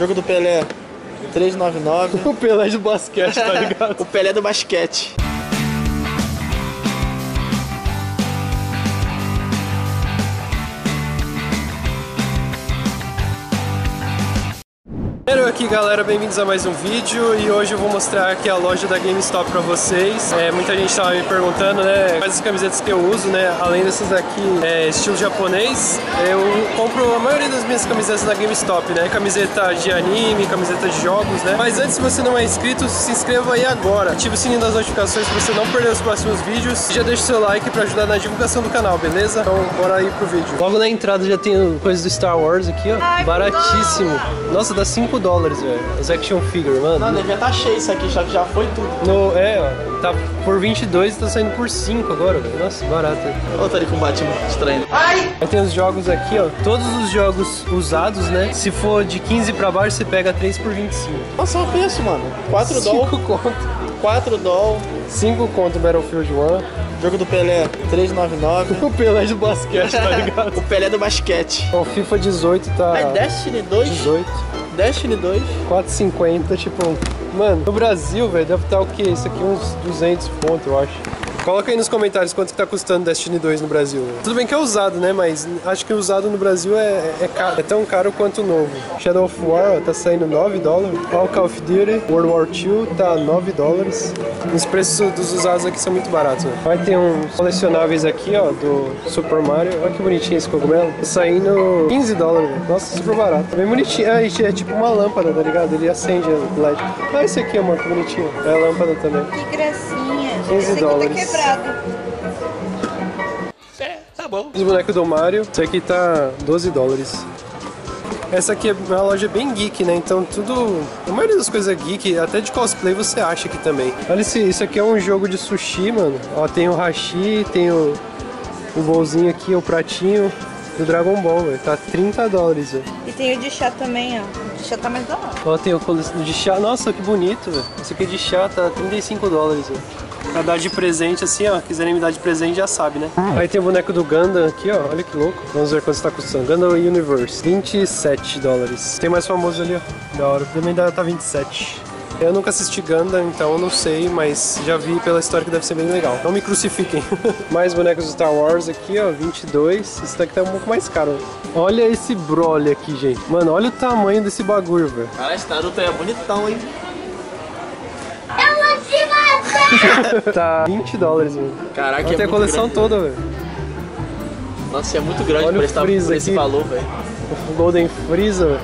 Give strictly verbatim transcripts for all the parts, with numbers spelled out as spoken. Jogo do Pelé, três nove nove. O Pelé de basquete, tá ligado? O Pelé do basquete. E aí galera, bem-vindos a mais um vídeo e hoje eu vou mostrar aqui a loja da GameStop pra vocês. É, muita gente tava me perguntando, né, quais as camisetas que eu uso, né, além dessas daqui, é, estilo japonês. Eu compro a maioria das minhas camisetas na GameStop, né, camiseta de anime, camiseta de jogos, né. Mas antes, se você não é inscrito, se inscreva aí agora, ative o sininho das notificações pra você não perder os próximos vídeos e já deixa o seu like pra ajudar na divulgação do canal, beleza? Então bora aí pro vídeo. Logo na entrada já tem coisa do Star Wars aqui, ó. Ai, baratíssimo. Nossa, dá cinco dólares. Os action figure, mano. Mano, devia tá cheio isso aqui, já que já foi tudo. No, é, ó. Tá por vinte e dois e tá saindo por cinco agora, velho. Nossa, barato. Olha tá ali com o Batman, estranho. Ai! Aí tem os jogos aqui, ó. Todos os jogos usados, né? Se for de quinze pra baixo, você pega três por vinte e cinco. Nossa, o preço, mano. quatro dólares. cinco conto. quatro dólares. cinco conto Battlefield um. Jogo do Pelé, três nove nove. O Pelé de basquete, tá ligado? O Pelé do basquete. Ó, o FIFA dezoito tá... É Destiny dois? dezoito. Destiny dois. quatro e cinquenta, tipo... Mano, no Brasil, velho, deve estar o quê? Isso aqui uns duzentos pontos, eu acho. Coloca aí nos comentários quanto que tá custando Destiny dois no Brasil. Véio. Tudo bem que é usado, né? Mas acho que usado no Brasil é, é caro. É tão caro quanto novo. Shadow of War, ó, tá saindo nove dólares. Call of Duty World War Two tá nove dólares. Os preços dos usados aqui são muito baratos. Véio. Vai ter uns colecionáveis aqui, ó, do Super Mario. Olha que bonitinho esse cogumelo. Tá saindo quinze dólares. Véio. Nossa, super barato. Bem bonitinho. Ah, é tipo uma lâmpada, tá ligado? Ele acende a L E D. Ah, esse aqui, amor, que bonitinho. É a lâmpada também. Que gracinha. quinze dólares. É, tá bom. Os bonecos do Mario, isso aqui tá doze dólares. Essa aqui é uma loja bem geek, né? Então tudo... A maioria das coisas é geek, até de cosplay você acha aqui também. Olha esse, isso aqui é um jogo de sushi, mano. Ó, tem o hashi, tem o, o bolzinho aqui, o pratinho do Dragon Ball, velho. Tá trinta dólares, velho. E tem o de chá também, ó. O de chá tá mais da hora. Ó, tem o de chá. Nossa, que bonito, velho. Esse aqui de chá tá trinta e cinco dólares, velho. Pra dar de presente, assim, ó, quiserem me dar de presente, já sabe, né? Aí tem o boneco do Gundam aqui, ó, olha que louco. Vamos ver quanto tá custando. Gundam Universe, vinte e sete dólares. Tem mais famoso ali, ó, da hora. Também dá, tá vinte e sete. Eu nunca assisti Gundam, então eu não sei, mas já vi pela história que deve ser bem legal. Não me crucifiquem. Mais bonecos do Star Wars aqui, ó, vinte e dois. Esse daqui tá um pouco mais caro. Olha esse Broly aqui, gente. Mano, olha o tamanho desse bagulho, velho. Cara, esse Naruto é bonitão, hein? Tá vinte dólares, mano. Caraca, tem é a coleção grande, toda, velho. Nossa, é muito grande pra esse, por esse valor, velho. O Golden Freezer, velho.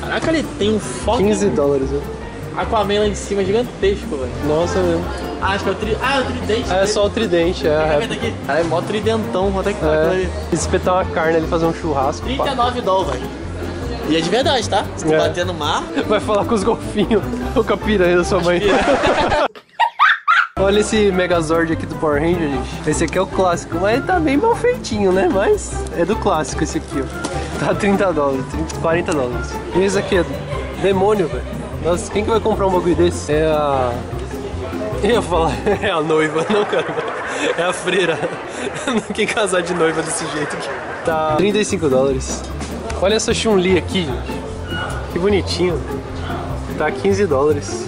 Caraca, ele tem um foco. quinze dólares, velho. Aquaman lá em cima é gigantesco, velho. Nossa, mesmo. Ah, acho que é o, tri... ah, é o tridente. Ah, é só o tridente, é. Cara, é mó tridentão, vou até que tá aquilo ali. Espetar uma carne ali, fazer um churrasco. trinta e nove dólares, velho. E é de verdade, tá? Se tu é. bater no mar... Vai falar com os golfinhos. Ou com a piranha da sua mãe. Olha esse Megazord aqui do Power Ranger, gente. Esse aqui é o clássico, mas ele tá bem mal feitinho, né? Mas é do clássico esse aqui, ó. Tá trinta dólares, quarenta dólares. E esse aqui é demônio, velho. Nossa, quem que vai comprar um bagulho desse? É a... Eu ia falar, é a noiva, não, cara. É a freira. Não quer casar de noiva desse jeito aqui. Tá trinta e cinco dólares. Olha essa Chun-Li aqui, que bonitinho, tá quinze dólares.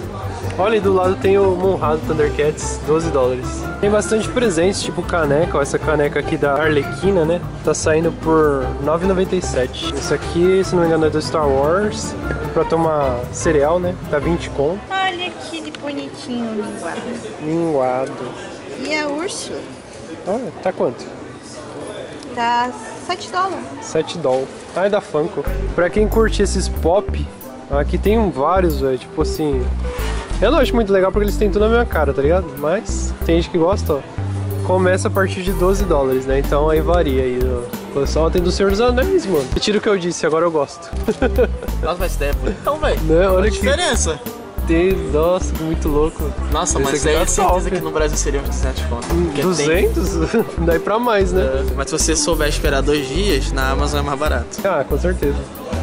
Olha, aí do lado tem o monrado Thundercats, doze dólares. Tem bastante presentes, tipo caneca, ó, essa caneca aqui da Arlequina, né, tá saindo por nove reais e noventa e sete centavos. Esse aqui, se não me engano, é do Star Wars, pra tomar cereal, né, tá vinte conto. Olha que bonitinho, minguado. Minguado. E a urso? Olha, tá quanto? Tá... sete dólares. sete dólares. Ah, é da Funko. Pra quem curte esses pop, aqui tem vários, velho. Tipo assim... Eu não acho muito legal porque eles têm tudo na minha cara, tá ligado? Mas tem gente que gosta, ó. Começa a partir de doze dólares, né? Então aí varia aí. O pessoal tem do Senhor dos Anéis, mano. Retiro o que eu disse, agora eu gosto. Nossa, mas é bonitão, velho. Não, olha que diferença. Nossa, muito louco. Nossa, esse mas é certeza top. Que no Brasil seriam duzentos conto. duzentos? Tem... Daí pra mais, né? É, mas se você souber esperar dois dias, na Amazon é mais barato. Ah, com certeza.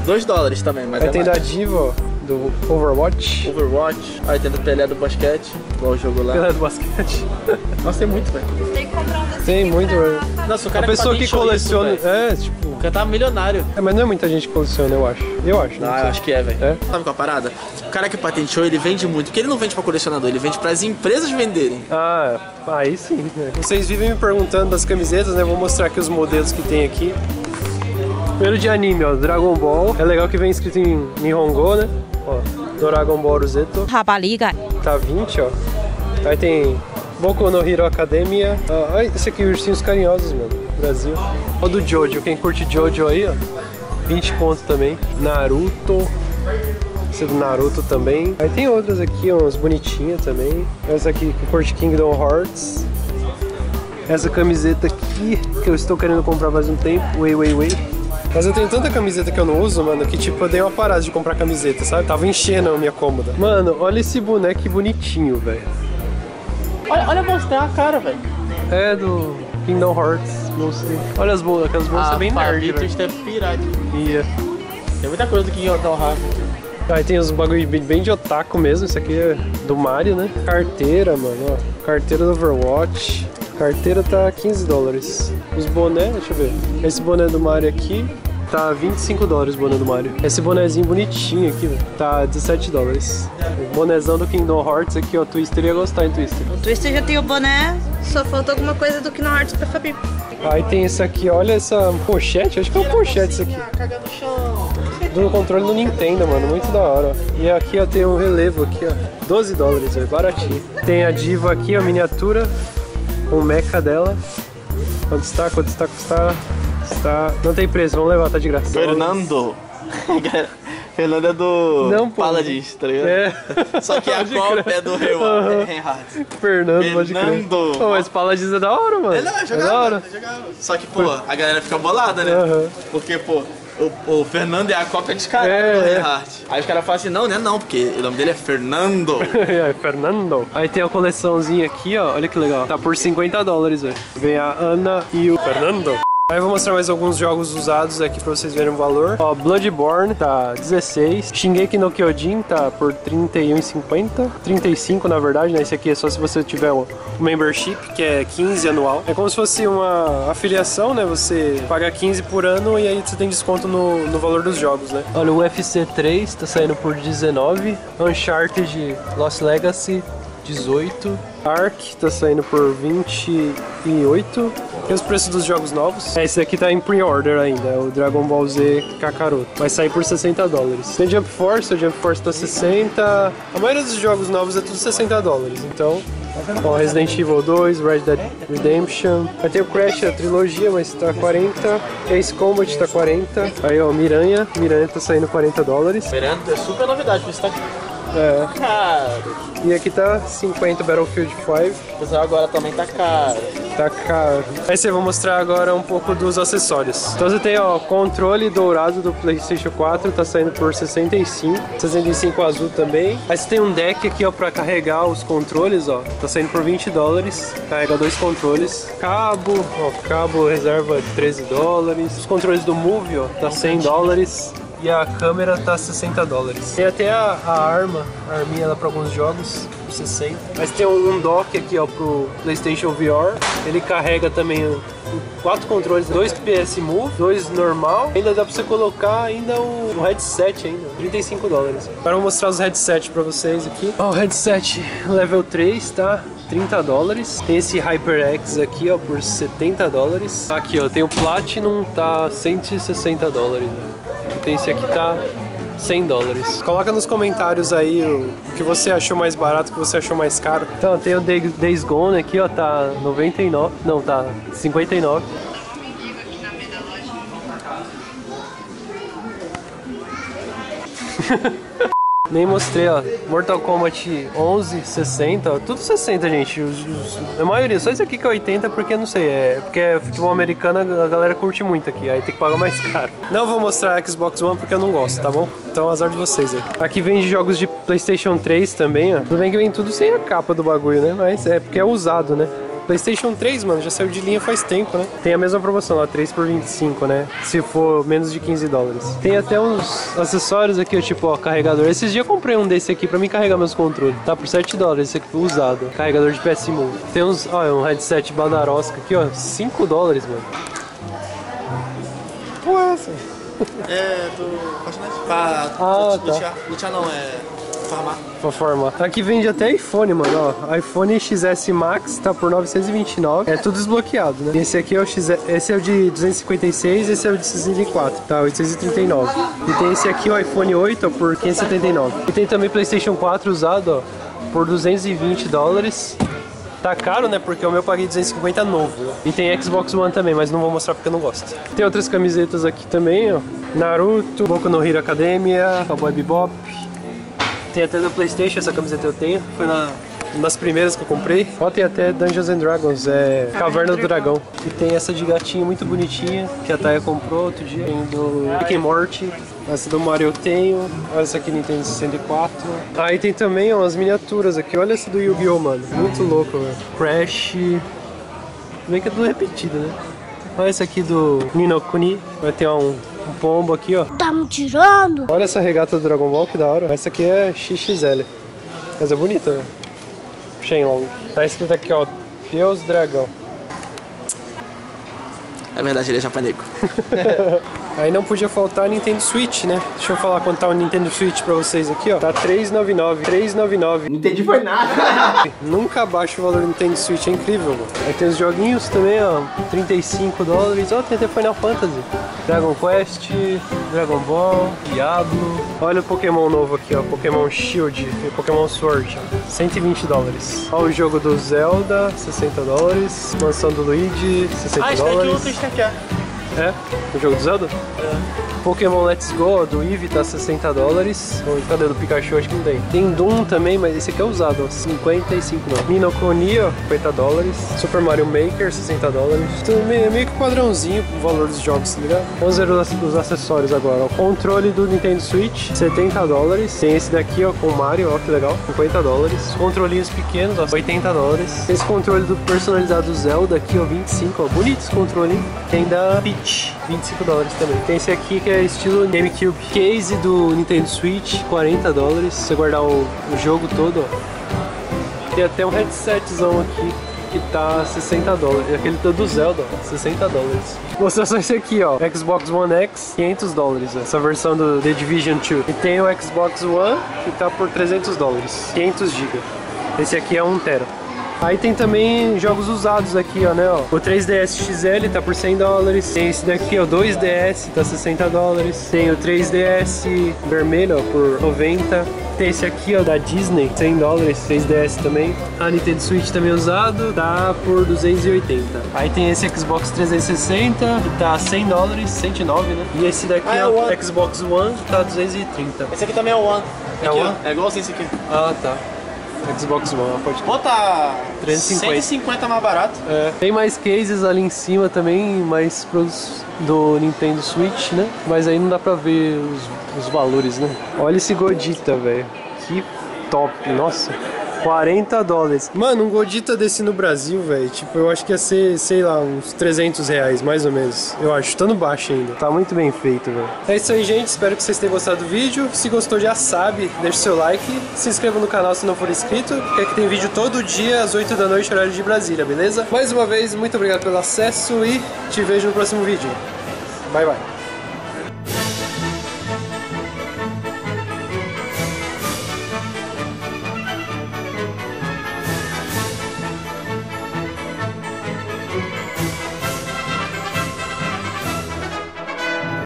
dois dólares também, mas aí é tem mais. Da Diva, ó, do Overwatch. Overwatch. Aí tem do Pelé do basquete, igual o jogo lá. Pelé do basquete. Nossa, tem muito, velho. Tem que comprar um desse. Tem muito, velho. Nossa, o cara a pessoa que coleciona. Isso, é, tipo. O cara tá milionário. É, mas não é muita gente que coleciona, eu acho. Eu acho, né? Ah, eu acho que é, velho. É? Sabe qual a parada? O cara que patenteou, ele vende muito. Porque ele não vende pra colecionador, ele vende pras empresas venderem. Ah, aí sim. Né? Vocês vivem me perguntando das camisetas, né? Vou mostrar aqui os modelos que tem aqui. Primeiro de anime, ó. Dragon Ball. É legal que vem escrito em Nihongo, né? Ó. Dragon Ball Zeto. Rapariga. Tá vinte, ó. Aí tem Boku no Hero Academia. Ó, esse aqui, ursinhos carinhosos, mano. Brasil. Ó do Jojo. Quem curte Jojo aí, ó. vinte pontos também. Naruto. Esse do Naruto também. Aí tem outras aqui, ó. Uns bonitinhas também. Essa aqui, que curte Kingdom Hearts. Essa camiseta aqui, que eu estou querendo comprar faz um tempo. Way, way, way. Mas eu tenho tanta camiseta que eu não uso, mano, que tipo, eu dei uma parada de comprar camiseta, sabe? Tava enchendo a minha cômoda. Mano, olha esse boneco que bonitinho, velho. Olha, olha a bolsa, tem uma cara, velho. É, do Kingdom Hearts, bolsa. Olha as bolsas, aquelas bolsas ah, bem nerd, velho. Twister é pirata. Yeah. Tem muita coisa do Kingdom Hearts. Aí tem uns bagulho bem de otaku mesmo, isso aqui é do Mario, né? Carteira, mano, ó. Carteira do Overwatch. Carteira tá quinze dólares. Os boné, deixa eu ver. Esse boné do Mario aqui tá vinte e cinco dólares o boné do Mario. Esse bonézinho bonitinho aqui, velho, tá dezessete dólares. O bonézão do Kingdom Hearts aqui, ó. Twister ia gostar em Twister. O Twister já tem o boné, só falta alguma coisa do Kingdom Hearts pra Fabi. Aí tem esse aqui, olha essa pochete. Acho que é uma pochete isso aqui. Do controle do Nintendo, mano, muito da hora. E aqui, ó, tem um relevo aqui, ó. doze dólares, velho, baratinho. Tem a diva aqui, a miniatura. Com o mecha dela. Quanto está? Quanto está? Quanto está? Está... Não tem preço, vamos levar, tá de graça. Fernando. Fernando é do não, Paladins, tá ligado? É. Só que a copa é do Rei uhum. Fernando, pode crer. Pô, mas Paladins é da hora, mano. É, não, é jogava, é da hora. É jogava. Só que, pô, a galera fica bolada, né? Uhum. Porque, pô... O, o Fernando é a cópia de cara é, do Reinhardt. Aí os caras falam assim, não, né? Não, porque o nome dele é Fernando. É, Fernando. Aí tem a coleçãozinha aqui, ó. Olha que legal. Tá por cinquenta dólares, velho. Vem a Ana e o Fernando. Aí eu vou mostrar mais alguns jogos usados aqui pra vocês verem o valor. Ó, Bloodborne tá dezesseis. Shingeki no Kyojin tá por trinta e um reais e cinquenta centavos. trinta e cinco, na verdade, né? Esse aqui é só se você tiver um membership, que é quinze anual. É como se fosse uma afiliação, né? Você paga quinze por ano e aí você tem desconto no, no valor dos jogos, né? Olha, o U F C três tá saindo por dezenove. Uncharted Lost Legacy, dezoito. Ark tá saindo por vinte e oito. Tem os preços dos jogos novos. Esse aqui tá em pre-order ainda, é o Dragon Ball Z Kakaroto. Vai sair por sessenta dólares. Tem Jump Force, o Jump Force tá sessenta. A maioria dos jogos novos é tudo sessenta dólares, então... Ó, Resident Evil dois, Red Dead Redemption. Aí tem o Crash, a trilogia, mas tá quarenta. Ace Combat tá quarenta. Aí, ó, Miranha. Miranha tá saindo quarenta dólares. Miranha é super novidade, por isso tá aqui. É. Caro. E aqui tá cinquenta Battlefield cinco. Mas agora também tá caro. Tá caro. Aí você vai mostrar agora um pouco dos acessórios. Então você tem, ó, controle dourado do PlayStation quatro, tá saindo por sessenta e cinco. sessenta e cinco azul também. Aí você tem um deck aqui, ó, pra carregar os controles, ó. Tá saindo por vinte dólares. Carrega dois controles. Cabo, ó, cabo reserva treze dólares. Os controles do Move, ó, tá cem dólares. E a câmera tá sessenta dólares. Tem até a, a arma, a arminha lá pra alguns jogos, sessenta. Mas tem um dock aqui, ó, pro PlayStation V R. Ele carrega também quatro controles, dois P S Move, dois normal. Ainda dá pra você colocar ainda o, o headset ainda, trinta e cinco dólares. Agora eu vou mostrar os headsets pra vocês aqui. Ó, o headset level três, tá? trinta dólares. Tem esse HyperX aqui, ó, por setenta dólares. Aqui, ó, tem o Platinum, tá cento e sessenta dólares, né? Esse aqui tá cem dólares. Coloca nos comentários aí o que você achou mais barato, o que você achou mais caro. Então, tem o Days Gone aqui, ó, tá noventa e nove, não, tá cinquenta e nove. Nem mostrei, ó. Mortal Kombat onze, sessenta, ó. Tudo sessenta, gente. Os, os, a maioria, só isso aqui que é oitenta, porque não sei, é porque é futebol americano, a galera curte muito aqui, aí tem que pagar mais caro. Não vou mostrar a Xbox One porque eu não gosto, tá bom? Então azar de vocês aí. Aqui vende jogos de PlayStation três também, ó. Tudo bem que vem tudo sem a capa do bagulho, né? Mas é porque é usado, né? Playstation três, mano, já saiu de linha faz tempo, né? Tem a mesma promoção lá, três por vinte e cinco, né? Se for menos de quinze dólares. Tem até uns acessórios aqui, ó, tipo, ó, carregador. Esses dias eu comprei um desse aqui pra mim carregar meus controles. Tá por sete dólares, esse aqui foi usado. Carregador de P S um. Tem uns, ó, um headset badarosca aqui, ó, cinco dólares, mano. Ué, essa? É, do... Pra ah, lutear, tá. Lutear não, é... Farmar. Pra formar. Aqui vende até iPhone, mano, ó. iPhone X S Max tá por novecentos e vinte e nove. É tudo desbloqueado, né? Esse aqui é o X S, esse é o de duzentos e cinquenta e seis, esse é o de sessenta e quatro, tá? oitocentos e trinta e nove. E tem esse aqui, o iPhone oito, ó, por quinhentos e setenta e nove. E tem também PlayStation quatro usado, ó, por duzentos e vinte dólares. Tá caro, né? Porque o meu eu paguei duzentos e cinquenta novo. E tem Xbox One também, mas não vou mostrar porque eu não gosto. Tem outras camisetas aqui também, ó. Naruto, Boku no Hero Academia, Cowboy Bebop. Tem até do Playstation, essa camiseta eu tenho. Foi na, nas primeiras que eu comprei. Ó, tem até Dungeons and Dragons, é Caverna do Dragão. E tem essa de gatinho muito bonitinha, que a Taya comprou outro dia. Tem do Rick and Morty. Essa do Mario eu tenho, olha essa aqui Nintendo sessenta e quatro. Aí tem também, ó, as miniaturas aqui, olha essa do Yu-Gi-Oh, mano, muito louco, velho. Crash, bem que é tudo repetido, né? Olha essa aqui do Ninokuni, vai ter ó, um, um pombo aqui, ó. Tá me tirando? Olha essa regata do Dragon Ball, que da hora. Essa aqui é X X L, mas é bonita, velho. Shenlong. Tá escrito aqui, ó, Deus Dragão. É verdade, ele é japonês. Aí não podia faltar a Nintendo Switch, né? Deixa eu falar quanto tá o Nintendo Switch pra vocês aqui, ó. Tá trezentos e noventa e nove, trezentos e noventa e nove. Não entendi foi nada. Nunca abaixa o valor do Nintendo Switch, é incrível, mano. Aí tem os joguinhos também, ó, trinta e cinco dólares. Ó, tem até Final Fantasy, Dragon Quest, Dragon Ball, Diablo. Olha o Pokémon novo aqui, ó, Pokémon Shield e Pokémon Sword, ó, cento e vinte dólares. Ó, o jogo do Zelda, sessenta dólares. Mansão do Luigi, sessenta dólares. Ah, isso aqui é outro. É? O jogo do Zelda? É. Pokémon Let's Go, ó, do Eevee, tá sessenta dólares. Cadê do Pikachu? Acho que não tem. Tem Doom também, mas esse aqui é usado, ó, cinquenta e cinco dólares. Ni no Kuni, ó, cinquenta dólares. Super Mario Maker, sessenta dólares. Então, meio, meio que padrãozinho o valor dos jogos, tá ligado? Vamos ver os, os acessórios agora, ó. Controle do Nintendo Switch, setenta dólares. Tem esse daqui, ó, com o Mario, ó, que legal, cinquenta dólares. Controlinhos pequenos, ó, oitenta dólares. Esse controle do personalizado do Zelda aqui, ó, vinte e cinco, ó. Bonito esse controle, hein? Tem da Peach, vinte e cinco dólares também. Tem esse aqui que é estilo GameCube. Case do Nintendo Switch, quarenta dólares. Se você guardar o, o jogo todo, ó. Tem até um headsetzão aqui que tá sessenta dólares. Aquele do Zelda, ó, sessenta dólares. Vou mostrar só esse aqui, ó. Xbox One X, quinhentos dólares. Ó. Essa versão do The Division dois. E tem o Xbox One que tá por trezentos dólares. quinhentos gigas. Esse aqui é um tera. Aí tem também jogos usados aqui, ó, né, ó. O três D S X L tá por cem dólares. Tem esse daqui, ó, dois D S, tá sessenta dólares. Tem o três D S vermelho, ó, por noventa. Tem esse aqui, ó, da Disney, cem dólares, três D S também. A Nintendo Switch também usado, tá por duzentos e oitenta. Aí tem esse Xbox trezentos e sessenta, que tá cem dólares, cento e nove, né. E esse daqui, ah, é o One. Xbox One, tá duzentos e trinta. Esse aqui também é o One. É aqui, o One? Ó. É igualzinho esse aqui. Ah, tá. Xbox One, pode... Bota trezentos e cinquenta. cento e cinquenta mais barato. É. Tem mais cases ali em cima também, mais produtos do Nintendo Switch, né? Mas aí não dá pra ver os, os valores, né? Olha esse Godita, velho. Que top, nossa. quarenta dólares. Mano, um Godita desse no Brasil, velho, tipo, eu acho que ia ser, sei lá, uns trezentos reais, mais ou menos. Eu acho, tá no baixo ainda. Tá muito bem feito, velho. É isso aí, gente. Espero que vocês tenham gostado do vídeo. Se gostou, já sabe, deixa o seu like. Se inscreva no canal se não for inscrito, porque aqui tem vídeo todo dia, às oito da noite, horário de Brasília, beleza? Mais uma vez, muito obrigado pelo acesso e te vejo no próximo vídeo. Bye, bye.